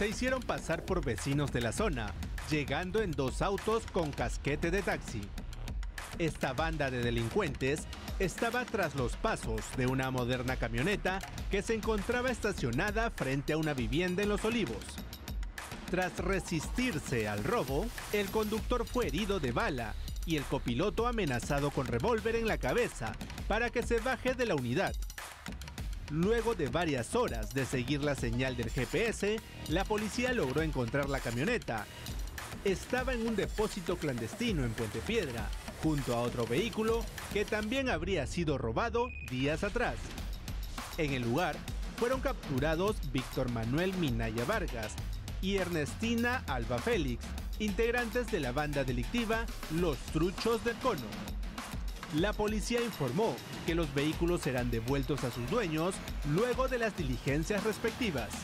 se hicieron pasar por vecinos de la zona, llegando en dos autos con casquete de taxi. Esta banda de delincuentes estaba tras los pasos de una moderna camioneta que se encontraba estacionada frente a una vivienda en Los Olivos. Tras resistirse al robo, el conductor fue herido de bala y el copiloto amenazado con revólver en la cabeza para que se baje de la unidad. Luego de varias horas de seguir la señal del GPS, la policía logró encontrar la camioneta. Estaba en un depósito clandestino en Puente Piedra, junto a otro vehículo que también habría sido robado días atrás. En el lugar fueron capturados Víctor Manuel Minaya Vargas y Ernestina Alba Félix, integrantes de la banda delictiva Los Truchos del Cono. La policía informó que los vehículos serán devueltos a sus dueños luego de las diligencias respectivas.